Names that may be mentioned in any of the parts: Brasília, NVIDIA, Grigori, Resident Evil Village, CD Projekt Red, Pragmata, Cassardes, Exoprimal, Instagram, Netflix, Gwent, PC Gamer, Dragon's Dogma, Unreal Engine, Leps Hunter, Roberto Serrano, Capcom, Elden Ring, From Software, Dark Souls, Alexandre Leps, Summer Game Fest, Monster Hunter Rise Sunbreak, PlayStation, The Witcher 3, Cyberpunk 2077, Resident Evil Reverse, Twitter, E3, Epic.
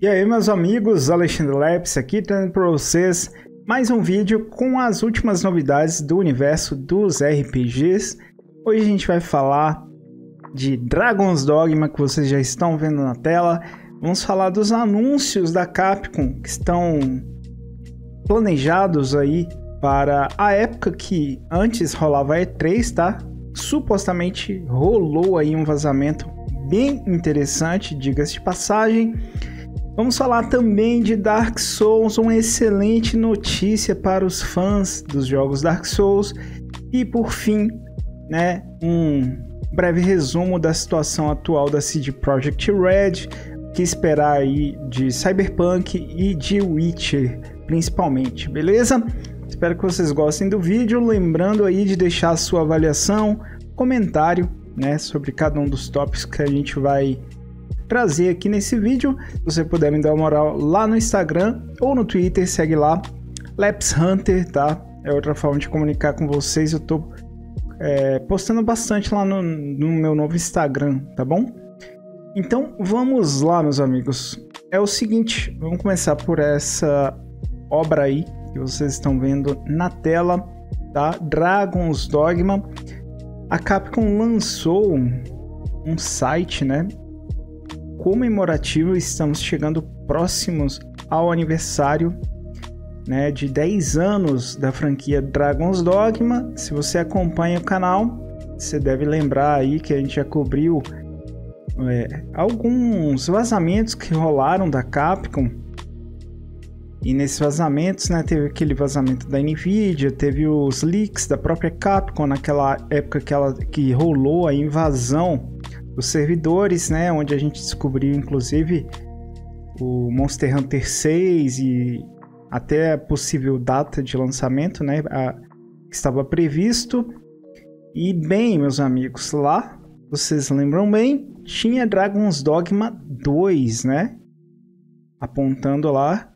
E aí, meus amigos, Alexandre Leps aqui trazendo para vocês mais um vídeo com as últimas novidades do universo dos RPGs. Hoje a gente vai falar de Dragon's Dogma, que vocês já estão vendo na tela. Vamos falar dos anúncios da Capcom que estão planejados aí para a época que antes rolava a E3, tá? Supostamente rolou aí um vazamento bem interessante, diga-se de passagem. Vamos falar também de Dark Souls, uma excelente notícia para os fãs dos jogos Dark Souls. E por fim, né, um breve resumo da situação atual da CD Projekt Red, que esperar aí de Cyberpunk e de Witcher, principalmente, beleza? Espero que vocês gostem do vídeo, lembrando aí de deixar a sua avaliação, comentário, né, sobre cada um dos tópicos que a gente vai trazer aqui nesse vídeo. Se você puder me dar uma moral lá no Instagram ou no Twitter, segue lá, Leps Hunter, tá? É outra forma de comunicar com vocês. Eu tô postando bastante lá no meu novo Instagram, tá bom? Então vamos lá, meus amigos. É o seguinte, vamos começar por essa obra aí que vocês estão vendo na tela, tá? Dragon's Dogma. A Capcom lançou um site, né, comemorativo. Estamos chegando próximos ao aniversário, né, de 10 anos da franquia Dragon's Dogma. Se você acompanha o canal, você deve lembrar aí que a gente já cobriu alguns vazamentos que rolaram da Capcom. E nesses vazamentos, né, teve aquele vazamento da NVIDIA, teve os leaks da própria Capcom naquela época que rolou a invasão dos servidores, né, onde a gente descobriu inclusive o Monster Hunter 6 e até a possível data de lançamento, né, que estava previsto. E bem, meus amigos, lá, vocês lembram bem, tinha Dragon's Dogma 2, né, apontando lá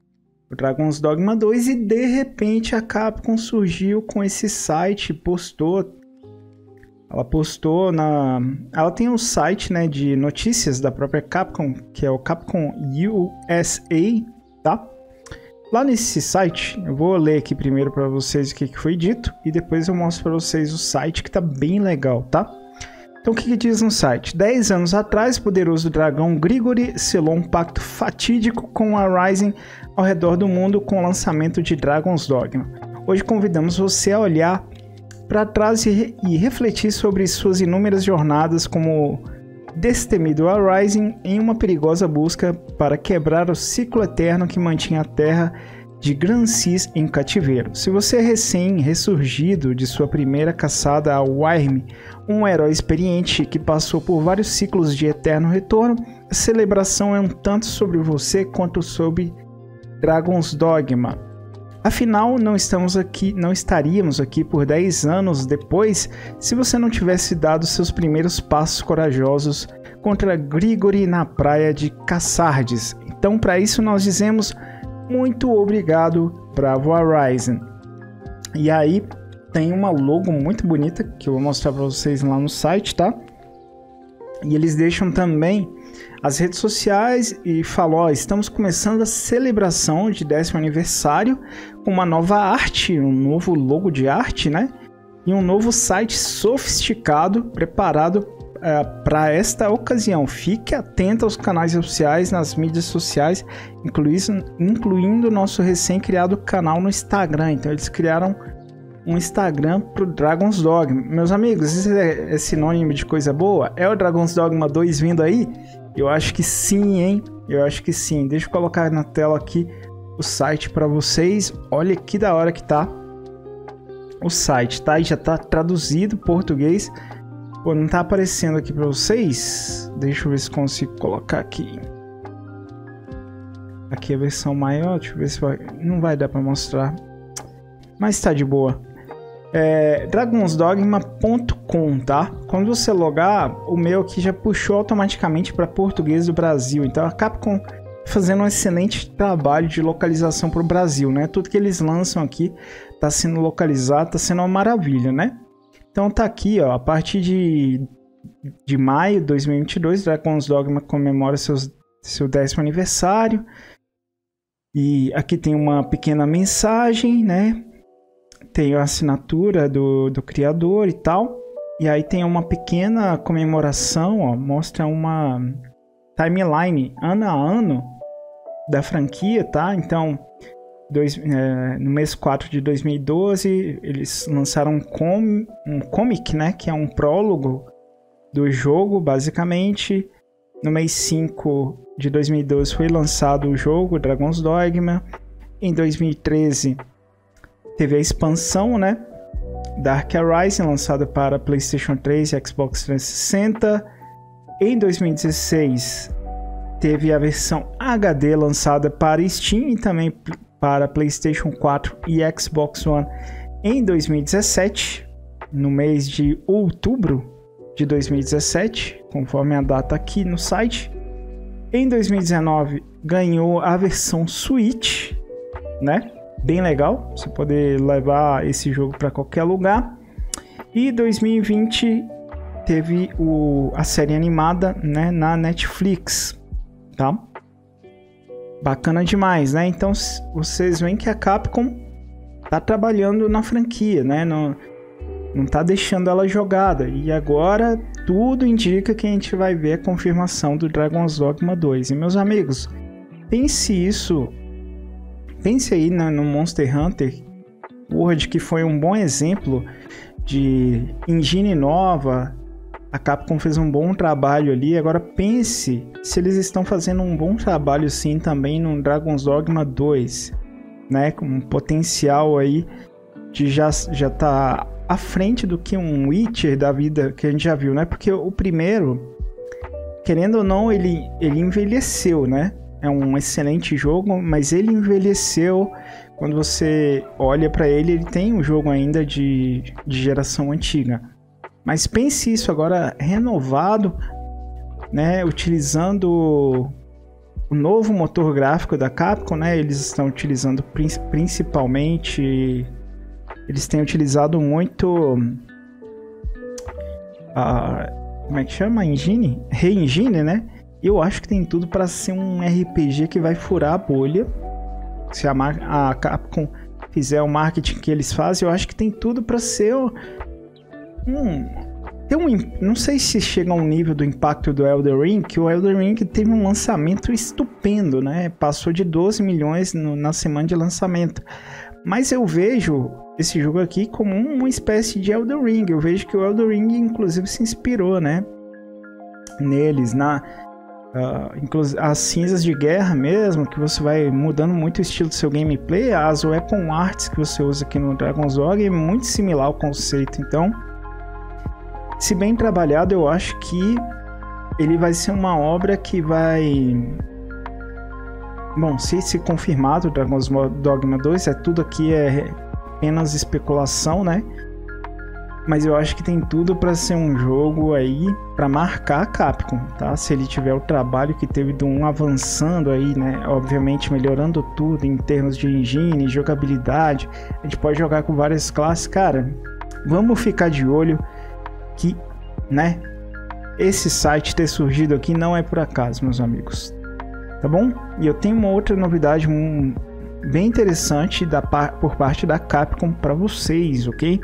o Dragon's Dogma 2, e de repente a Capcom surgiu com esse site, ela tem um site, né, de notícias da própria Capcom, que é o Capcom USA, tá? Lá nesse site, eu vou ler aqui primeiro para vocês o que foi dito e depois eu mostro para vocês o site, que tá bem legal, tá? Então o que diz no site? 10 anos atrás, o poderoso dragão Grigori selou um pacto fatídico com a Rising ao redor do mundo com o lançamento de Dragon's Dogma. Hoje convidamos você a olhar para trás e refletir sobre suas inúmeras jornadas como destemido a Rising em uma perigosa busca para quebrar o ciclo eterno que mantinha a terra de Grand Seas em cativeiro. Se você é recém-ressurgido de sua primeira caçada a Wyrm, um herói experiente que passou por vários ciclos de eterno retorno, a celebração é um tanto sobre você quanto sobre Dragon's Dogma. Afinal, não estaríamos aqui por 10 anos depois se você não tivesse dado seus primeiros passos corajosos contra Grigori na praia de Cassardes. Então, para isso, nós dizemos muito obrigado, bravo Horizon. E aí tem uma logo muito bonita que eu vou mostrar para vocês lá no site, tá? E eles deixam também as redes sociais e falam: ó, estamos começando a celebração de 10º aniversário com uma nova arte, um novo logo de arte, né? E um novo site sofisticado preparado para esta ocasião. Fique atento aos canais oficiais nas mídias sociais, incluindo nosso recém-criado canal no Instagram. Então eles criaram um Instagram para o Dragon's Dogma. Meus amigos, isso é sinônimo de coisa boa? É o Dragon's Dogma 2 vindo aí? Eu acho que sim, hein? Eu acho que sim. Deixa eu colocar na tela aqui o site para vocês. Olha que da hora que tá o site, tá? E já tá traduzido em português. Pô, não tá aparecendo aqui pra vocês? Deixa eu ver se consigo colocar aqui. Aqui é a versão maior, deixa eu ver se vai... Não vai dar pra mostrar, mas tá de boa. É dragonsdogma.com, tá? Quando você logar, o meu aqui já puxou automaticamente pra português do Brasil. Então a Capcom fazendo um excelente trabalho de localização pro Brasil, né? Tudo que eles lançam aqui tá sendo localizado, tá sendo uma maravilha, né? Então tá aqui, ó, a partir de de maio de 2022, Dragon's Dogma comemora seu 10º aniversário. E aqui tem uma pequena mensagem, né? Tem a assinatura do criador e tal. E aí tem uma pequena comemoração, ó, mostra uma timeline ano a ano da franquia, tá? Então, no mês 4 de 2012, eles lançaram um comic, né? Que é um prólogo do jogo, basicamente. No mês 5 de 2012 foi lançado o jogo Dragon's Dogma. Em 2013 teve a expansão, né? Dark Horizon, lançada para PlayStation 3 e Xbox 360. Em 2016 teve a versão HD lançada para Steam e também para PlayStation 4 e Xbox One em 2017, no mês de outubro de 2017, conforme a data aqui no site. Em 2019 ganhou a versão Switch, né? Bem legal, você poder levar esse jogo para qualquer lugar. E 2020 teve a série animada, né, na Netflix, tá? Bacana demais, né? Então vocês veem que a Capcom tá trabalhando na franquia, né? Não tá deixando ela jogada. E agora tudo indica que a gente vai ver a confirmação do Dragon's Dogma 2. E meus amigos, pense aí no Monster Hunter World, que foi um bom exemplo de engine nova. A Capcom fez um bom trabalho ali. Agora pense se eles estão fazendo um bom trabalho sim também no Dragon's Dogma 2, né? Com um potencial aí de já tá à frente do que um Witcher da vida que a gente já viu, né? Porque o primeiro, querendo ou não, ele envelheceu, né? É um excelente jogo, mas ele envelheceu. Quando você olha para ele, ele tem um jogo ainda de geração antiga. Mas pense isso agora renovado, né? Utilizando o novo motor gráfico da Capcom, né? Eles estão utilizando principalmente... Eles têm utilizado muito... como é que chama? Engine? Re-engine, né? Eu acho que tem tudo para ser um RPG que vai furar a bolha. Se a Capcom fizer o marketing que eles fazem, eu acho que tem tudo para ser não sei se chega a um nível do impacto do Elden Ring, que o Elden Ring teve um lançamento estupendo, né? Passou de 12 milhões na semana de lançamento. Mas eu vejo esse jogo aqui como uma espécie de Elden Ring. Eu vejo que o Elden Ring, inclusive, se inspirou, né? Neles, as cinzas de guerra mesmo, que você vai mudando muito o estilo do seu gameplay. As weapon arts que você usa aqui no Dragon's Dogma é muito similar ao conceito. Então, se bem trabalhado, eu acho que ele vai ser uma obra que vai... Bom, se confirmado o Dragon's Dogma 2, tudo aqui é apenas especulação, né? Mas eu acho que tem tudo para ser um jogo aí para marcar a Capcom, tá? Se ele tiver o trabalho que teve do 1 avançando aí, né? Obviamente melhorando tudo em termos de engine, jogabilidade. A gente pode jogar com várias classes, cara. Vamos ficar de olho que, né? Esse site ter surgido aqui não é por acaso, meus amigos. Tá bom? E eu tenho uma outra novidade bem interessante por parte da Capcom para vocês, ok?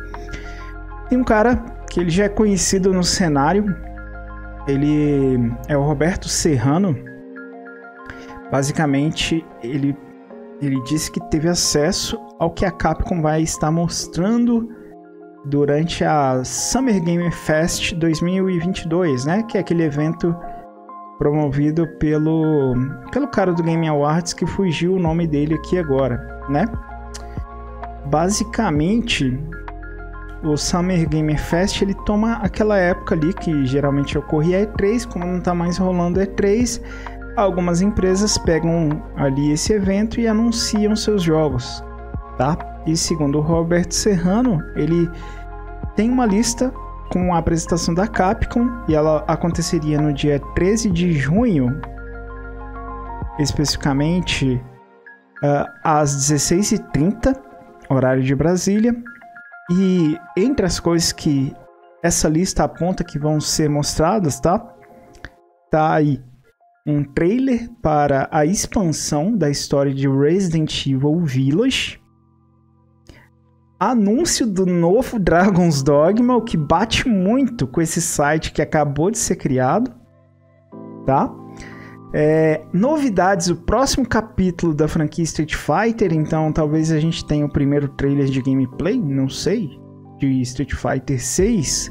Tem um cara que ele já é conhecido no cenário, ele é o Roberto Serrano. Basicamente, ele disse que teve acesso ao que a Capcom vai estar mostrando durante a Summer Game Fest 2022, né? Que é aquele evento promovido pelo cara do Game Awards, que fugiu o nome dele aqui agora, né? Basicamente, o Summer Game Fest, ele toma aquela época ali que geralmente ocorria a E3, como não tá mais rolando a E3, algumas empresas pegam ali esse evento e anunciam seus jogos, tá? E segundo o Roberto Serrano, ele tem uma lista com a apresentação da Capcom, e ela aconteceria no dia 13 de junho, especificamente às 16h30, horário de Brasília. E entre as coisas que Essa lista aponta que vão ser mostradas, tá? Tá aí um trailer para a expansão da história de Resident Evil Village. Anúncio do novo Dragon's Dogma, o que bate muito com esse site que acabou de ser criado, tá? Novidades, o próximo capítulo da franquia Street Fighter, então talvez a gente tenha o primeiro trailer de gameplay, não sei, de Street Fighter 6,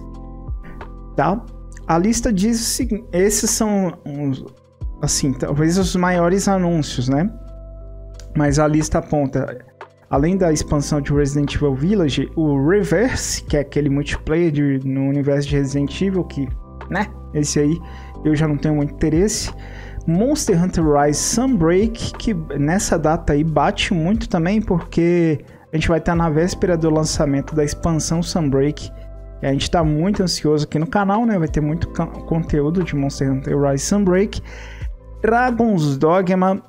tá? A lista diz o seguinte, esses são, assim, talvez os maiores anúncios, né? Mas a lista aponta, além da expansão de Resident Evil Village, o Reverse, que é aquele multiplayer no universo de Resident Evil, que, né, esse aí eu já não tenho muito interesse. Monster Hunter Rise Sunbreak, que nessa data aí bate muito também, porque a gente vai estar na véspera do lançamento da expansão Sunbreak. A gente está muito ansioso aqui no canal, né? Vai ter muito conteúdo de Monster Hunter Rise Sunbreak. Dragon's Dogma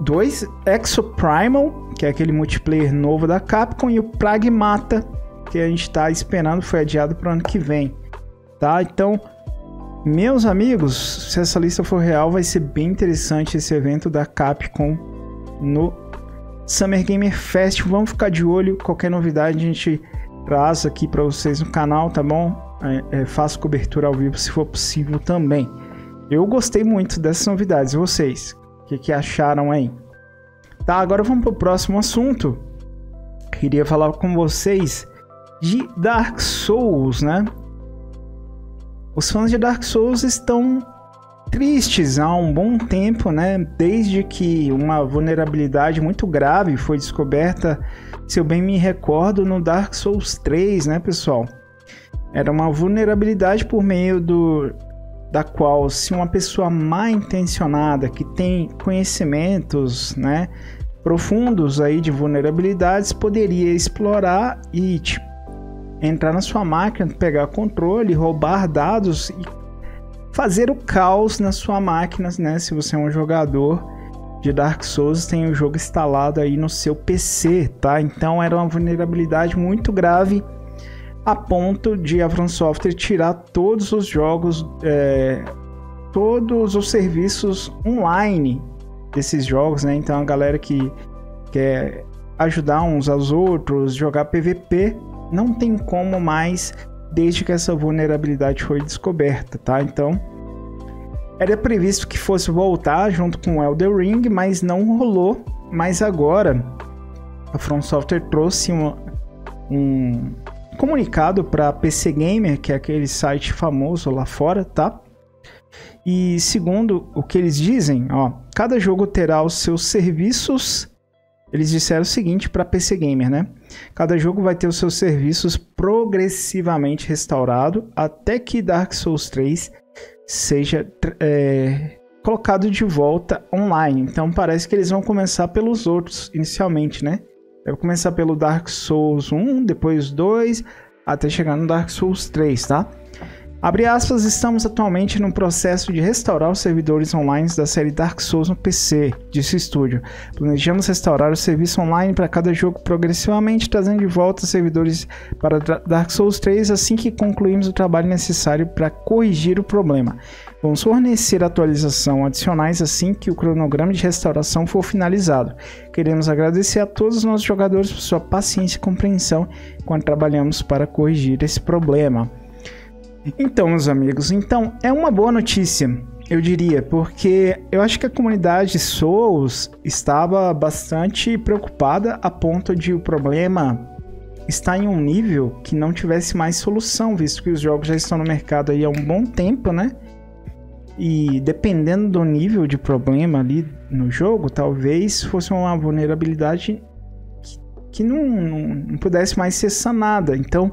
2, Exoprimal, que é aquele multiplayer novo da Capcom, e o Pragmata, que a gente está esperando, foi adiado para o ano que vem, tá? Então, meus amigos, se essa lista for real, vai ser bem interessante esse evento da Capcom no Summer Game Fest. Vamos ficar de olho, qualquer novidade a gente traz aqui para vocês no canal, tá bom? Faço cobertura ao vivo se for possível também. Eu gostei muito dessas novidades, vocês? O que acharam aí? Tá, agora vamos para o próximo assunto. Queria falar com vocês de Dark Souls, né? Os fãs de Dark Souls estão tristes há um bom tempo, né? Desde que uma vulnerabilidade muito grave foi descoberta, se eu bem me recordo, no Dark Souls 3, né, pessoal? Era uma vulnerabilidade por meio da qual, se uma pessoa mal intencionada, que tem conhecimentos, né, profundos aí de vulnerabilidades, poderia explorar e, tipo, entrar na sua máquina, pegar controle, roubar dados e fazer o caos na sua máquina, né? Se você é um jogador de Dark Souls, tem o jogo instalado aí no seu PC, tá? Então era uma vulnerabilidade muito grave a ponto de a From Software tirar todos os jogos, todos os serviços online desses jogos, né? Então a galera que quer ajudar uns aos outros, jogar PVP, não tem como mais desde que essa vulnerabilidade foi descoberta, tá? Então, era previsto que fosse voltar junto com o Elden Ring, mas não rolou. Mas agora, a From Software trouxe um comunicado para PC Gamer, que é aquele site famoso lá fora, tá? E segundo o que eles dizem, ó, cada jogo terá os seus serviços. Eles disseram o seguinte para PC Gamer, né? Cada jogo vai ter os seus serviços progressivamente restaurado até que Dark Souls 3 seja colocado de volta online. Então parece que eles vão começar pelos outros inicialmente, né? Vai começar pelo Dark Souls 1, depois 2, até chegar no Dark Souls 3, tá? Abre aspas, estamos atualmente no processo de restaurar os servidores online da série Dark Souls no PC, disse o estúdio. Planejamos restaurar o serviço online para cada jogo progressivamente, trazendo de volta os servidores para Dark Souls 3 assim que concluirmos o trabalho necessário para corrigir o problema. Vamos fornecer atualizações adicionais assim que o cronograma de restauração for finalizado. Queremos agradecer a todos os nossos jogadores por sua paciência e compreensão enquanto trabalhamos para corrigir esse problema. Então, meus amigos, então é uma boa notícia, eu diria, porque eu acho que a comunidade Souls estava bastante preocupada a ponto de o problema estar em um nível que não tivesse mais solução, visto que os jogos já estão no mercado aí há um bom tempo, né? E dependendo do nível de problema ali no jogo, talvez fosse uma vulnerabilidade que não pudesse mais ser sanada. Então,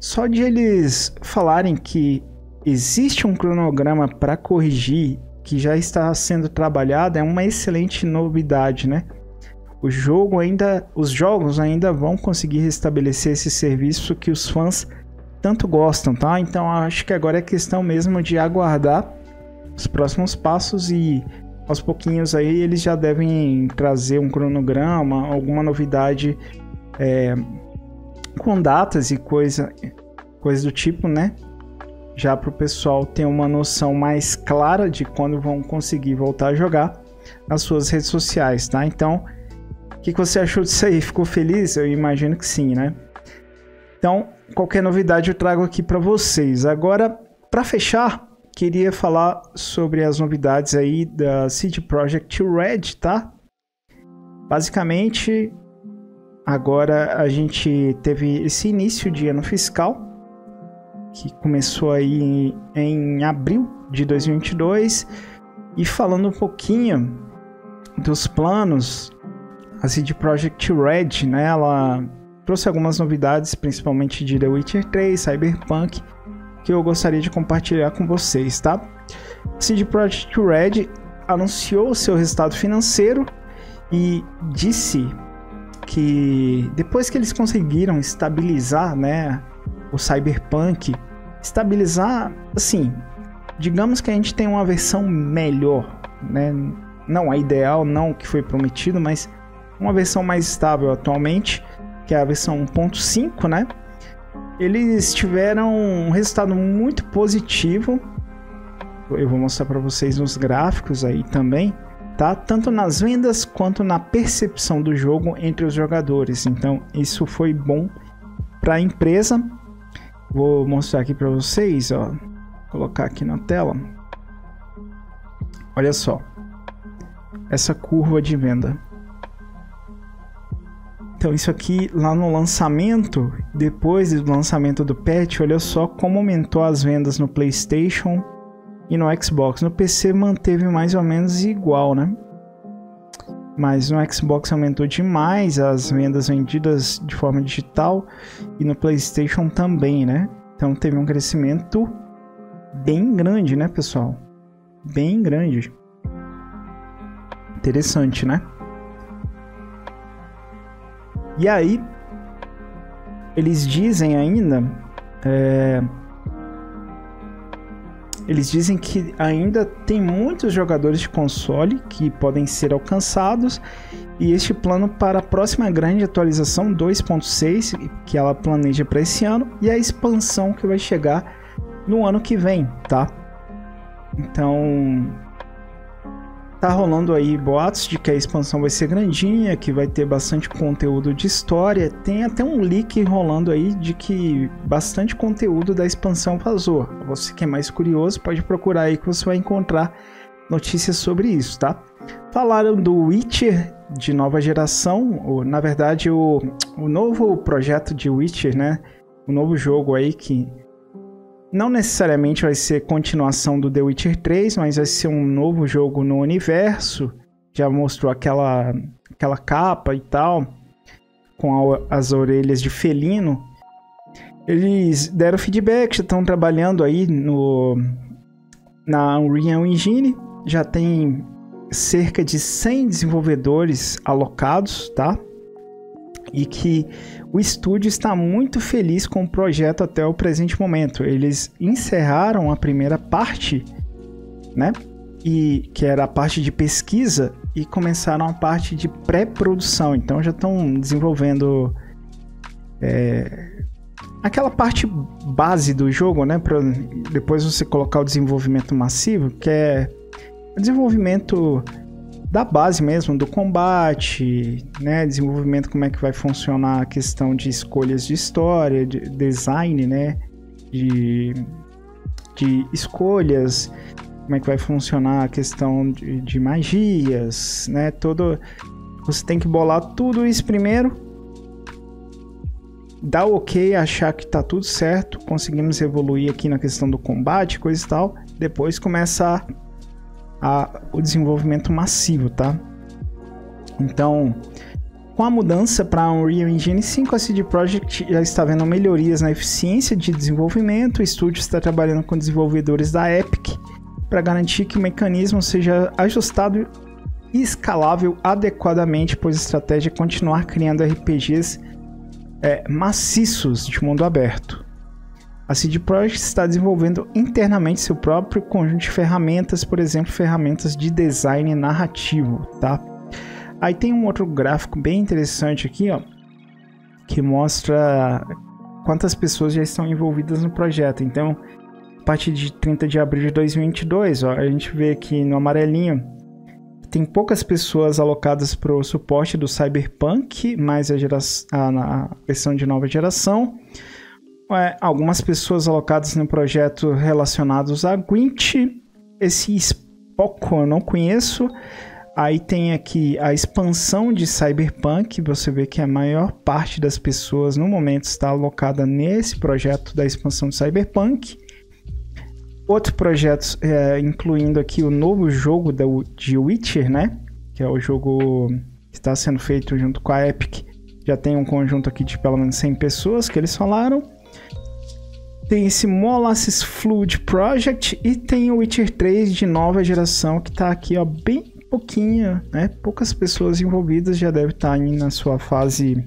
só de eles falarem que existe um cronograma para corrigir, que já está sendo trabalhado, é uma excelente novidade, né? Os jogos ainda vão conseguir restabelecer esse serviço que os fãs tanto gostam, tá? Então acho que agora é questão mesmo de aguardar os próximos passos e aos pouquinhos aí eles já devem trazer um cronograma, alguma novidade, com datas e coisa coisas do tipo, né? Já para o pessoal ter uma noção mais clara de quando vão conseguir voltar a jogar nas suas redes sociais, tá? Então, o que você achou disso aí? Ficou feliz? Eu imagino que sim, né? Então, qualquer novidade eu trago aqui para vocês. Agora, para fechar, queria falar sobre as novidades aí da CD Projekt Red, tá? Basicamente, agora a gente teve esse início de ano fiscal, que começou aí em abril de 2022, e falando um pouquinho dos planos, a CD Projekt Red, né, ela trouxe algumas novidades, principalmente de The Witcher 3, Cyberpunk, que eu gostaria de compartilhar com vocês, tá? A CD Projekt Red anunciou seu resultado financeiro e disse que depois que eles conseguiram estabilizar, né, o Cyberpunk, estabilizar, assim, digamos que a gente tem uma versão melhor, né, não a ideal, não o que foi prometido, mas uma versão mais estável atualmente, que é a versão 1.5, né, eles tiveram um resultado muito positivo, eu vou mostrar para vocês nos gráficos aí também, tá? Tanto nas vendas quanto na percepção do jogo entre os jogadores. Então isso foi bom para a empresa. Vou mostrar aqui para vocês, ó, colocar aqui na tela. Olha só essa curva de venda. Então isso aqui lá no lançamento, depois do lançamento do patch, olha só como aumentou as vendas no PlayStation e no Xbox. No PC manteve mais ou menos igual, né? Mas no Xbox aumentou demais as vendas vendidas de forma digital e no PlayStation também, né? Então teve um crescimento bem grande, né, pessoal? Bem grande. Interessante, né? E aí, eles dizem ainda... Eles dizem que ainda tem muitos jogadores de console que podem ser alcançados, e este plano para a próxima grande atualização 2.6 que ela planeja para esse ano e a expansão que vai chegar no ano que vem, tá? Então tá rolando aí boatos de que a expansão vai ser grandinha, que vai ter bastante conteúdo de história, tem até um leak rolando aí de que bastante conteúdo da expansão vazou. Você que é mais curioso pode procurar aí que você vai encontrar notícias sobre isso, tá? Falaram do Witcher de nova geração, ou na verdade o novo projeto de Witcher, né? O novo jogo aí que... não necessariamente vai ser continuação do The Witcher 3, mas vai ser um novo jogo no universo. Já mostrou aquela capa e tal, com as orelhas de felino. Eles deram feedback, já estão trabalhando aí na Unreal Engine. Já tem cerca de 100 desenvolvedores alocados, tá? E que o estúdio está muito feliz com o projeto até o presente momento. Eles encerraram a primeira parte, né? E que era a parte de pesquisa, e começaram a parte de pré-produção. Então já estão desenvolvendo aquela parte base do jogo, né? Para depois você colocar o desenvolvimento massivo, que é o desenvolvimento da base mesmo, do combate, né, desenvolvimento, como é que vai funcionar a questão de escolhas de história, de design, né, de escolhas, como é que vai funcionar a questão de magias, né, todo, você tem que bolar tudo isso primeiro, dar ok, achar que tá tudo certo, conseguimos evoluir aqui na questão do combate, coisa e tal, depois começa o desenvolvimento massivo, tá? Então, com a mudança para a Unreal Engine 5, a CD Projekt já está vendo melhorias na eficiência de desenvolvimento. O estúdio está trabalhando com desenvolvedores da Epic para garantir que o mecanismo seja ajustado e escalável adequadamente, pois a estratégia é continuar criando RPGs maciços de mundo aberto. A CD Projekt está desenvolvendo internamente seu próprio conjunto de ferramentas, por exemplo, ferramentas de design narrativo, tá? Aí tem um outro gráfico bem interessante aqui, ó, que mostra quantas pessoas já estão envolvidas no projeto. Então, a partir de 30 de abril de 2022, ó, a gente vê aqui no amarelinho, tem poucas pessoas alocadas para o suporte do Cyberpunk, mais a versão de nova geração. Algumas pessoas alocadas no projeto relacionados a Gwent. Esse Spoco eu não conheço. Aí tem aqui a expansão de Cyberpunk, você vê que a maior parte das pessoas no momento está alocada nesse projeto da expansão de Cyberpunk. Outro projeto, incluindo aqui o novo jogo de Witcher, né? Que é o jogo que está sendo feito junto com a Epic. Já tem um conjunto aqui de pelo menos 100 pessoas que eles falaram. Tem esse Molasses Flood Project e tem o Witcher 3 de nova geração que está aqui, ó, bem pouquinho, né? Poucas pessoas envolvidas, já deve estar aí na sua fase,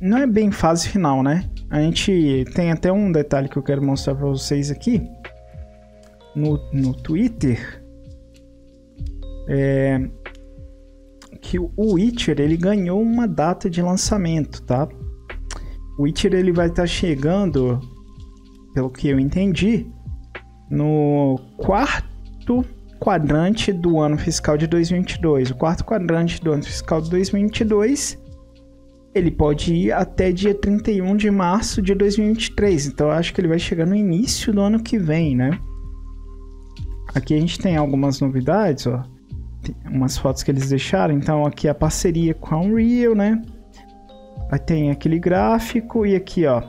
não é bem fase final, né? A gente tem até um detalhe que eu quero mostrar para vocês aqui no Twitter, que o Witcher ele ganhou uma data de lançamento, tá? O Witcher ele vai estar chegando, pelo que eu entendi, no quarto quadrante do ano fiscal de 2022. O quarto quadrante do ano fiscal de 2022, ele pode ir até dia 31 de março de 2023. Então eu acho que ele vai chegar no início do ano que vem, né? Aqui a gente tem algumas novidades, ó. Tem umas fotos que eles deixaram. Então aqui a parceria com a Unreal, né? Aí tem aquele gráfico e aqui, ó.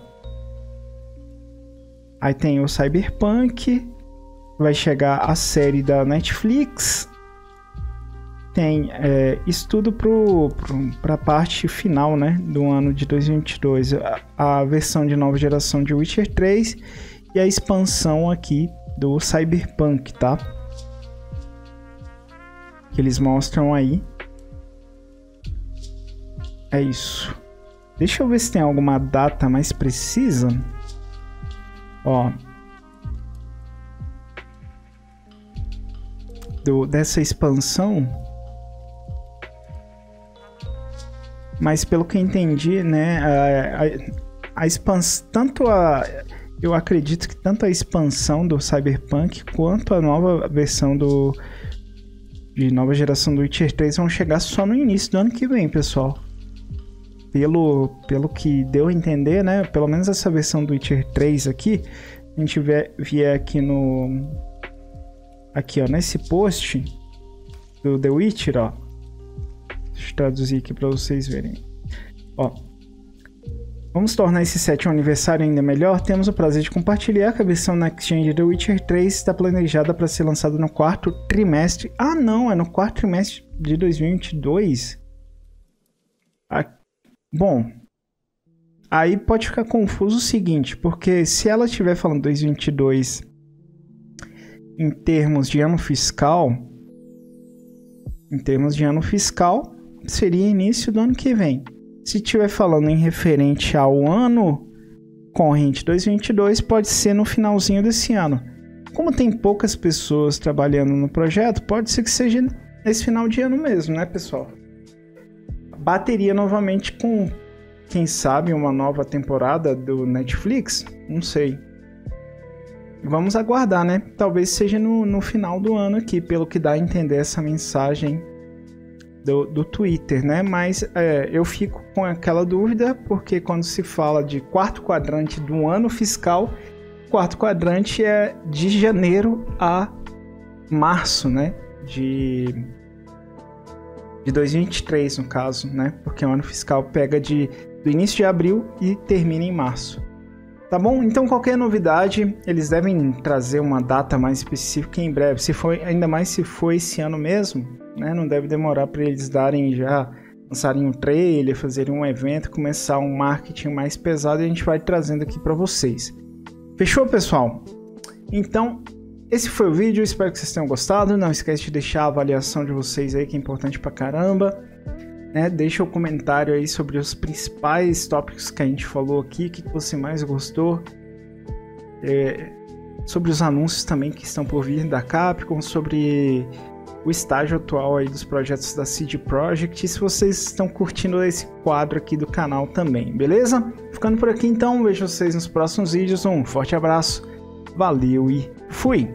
Aí tem o Cyberpunk. Vai chegar a série da Netflix. Tem isso tudo para a parte final, né, do ano de 2022. A versão de nova geração de Witcher 3 e a expansão aqui do Cyberpunk, tá? Que eles mostram aí. É isso. Deixa eu ver se tem alguma data mais precisa. Ó. Dessa expansão, mas pelo que eu entendi, né, a expansão, eu acredito que tanto a expansão do Cyberpunk quanto a nova versão de nova geração do Witcher 3 vão chegar só no início do ano que vem, pessoal. Pelo que deu a entender, né, pelo menos essa versão do Witcher 3 aqui, a gente vier aqui no... Aqui, ó, nesse post do The Witcher, ó. Deixa eu traduzir aqui para vocês verem. Ó. Vamos tornar esse sétimo aniversário ainda melhor. Temos o prazer de compartilhar que a versão Next Gen de The Witcher 3 está planejada para ser lançada no quarto trimestre. Ah, não, é no quarto trimestre de 2022. Bom, aí pode ficar confuso o seguinte, porque se ela estiver falando 2022... Em termos de ano fiscal, seria início do ano que vem. Se estiver falando em referente ao ano corrente 2022, pode ser no finalzinho desse ano. Como tem poucas pessoas trabalhando no projeto, pode ser que seja nesse final de ano mesmo, né, pessoal? Bateria novamente com, quem sabe, uma nova temporada do Netflix? Não sei. Vamos aguardar, né? Talvez seja no final do ano aqui, pelo que dá a entender essa mensagem do Twitter, né? Mas eu fico com aquela dúvida, porque quando se fala de quarto quadrante do ano fiscal, quarto quadrante é de janeiro a março, né? De 2023, no caso, né? Porque o ano fiscal pega do início de abril e termina em março. Tá bom? Então qualquer novidade, eles devem trazer uma data mais específica em breve. Se for, ainda mais se for esse ano mesmo, né? Não deve demorar para eles lançarem um trailer, fazerem um evento, começar um marketing mais pesado, e a gente vai trazendo aqui para vocês. Fechou, pessoal? Então, esse foi o vídeo, espero que vocês tenham gostado. Não esquece de deixar a avaliação de vocês aí, que é importante pra caramba. Né, deixa o comentário aí sobre os principais tópicos que a gente falou aqui, o que você mais gostou, sobre os anúncios também que estão por vir da Capcom, sobre o estágio atual aí dos projetos da CD Projekt e se vocês estão curtindo esse quadro aqui do canal também, beleza? Ficando por aqui então, vejo vocês nos próximos vídeos, um forte abraço, valeu e fui!